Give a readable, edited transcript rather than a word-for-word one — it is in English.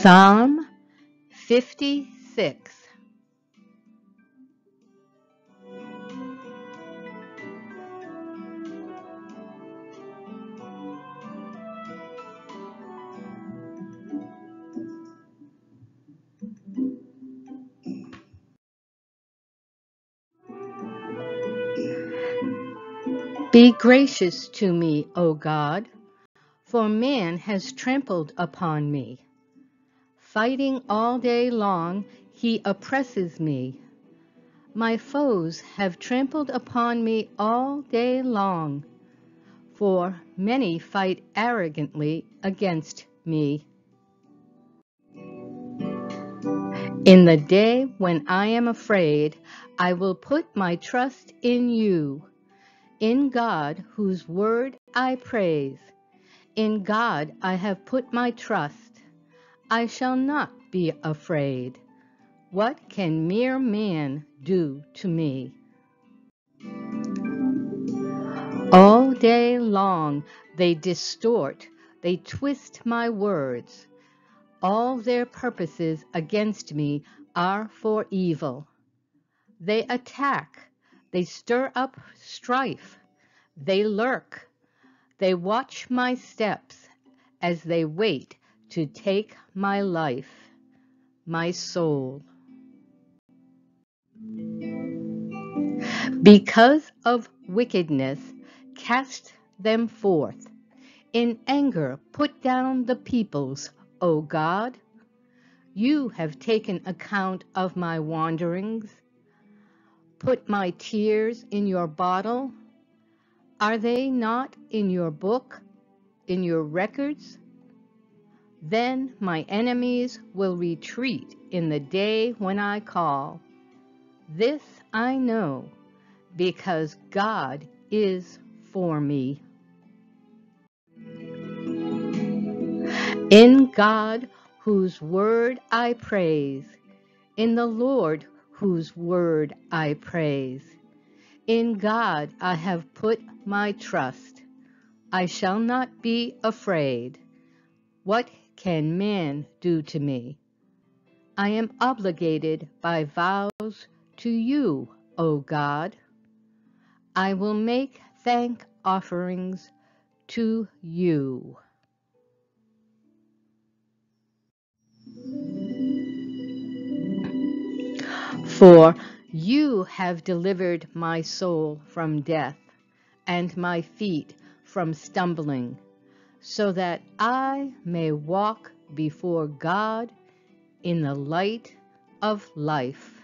Psalm 56. Be gracious to me, O God, for man has trampled upon me. Fighting all day long, he oppresses me. My foes have trampled upon me all day long, for many fight arrogantly against me. In the day when I am afraid, I will put my trust in you, in God whose word I praise. In God I have put my trust. I shall not be afraid. What can mere man do to me? All day long they distort, they twist my words. All their purposes against me are for evil. They attack, they stir up strife, they lurk, they watch my steps as they wait to take my life, my soul. Because of wickedness, cast them forth. In anger, put down the peoples, O God. You have taken account of my wanderings. Put my tears in your bottle. Are they not in your book, in your records? Then my enemies will retreat in the day when I call. This I know, because God is for me. In God, whose word I praise, in the Lord, whose word I praise, in God I have put my trust. I shall not be afraid. What can man do to me? I am obligated by vows to you, O God. I will make thank offerings to you. For you have delivered my soul from death and my feet from stumbling, so that I may walk before God in the light of life.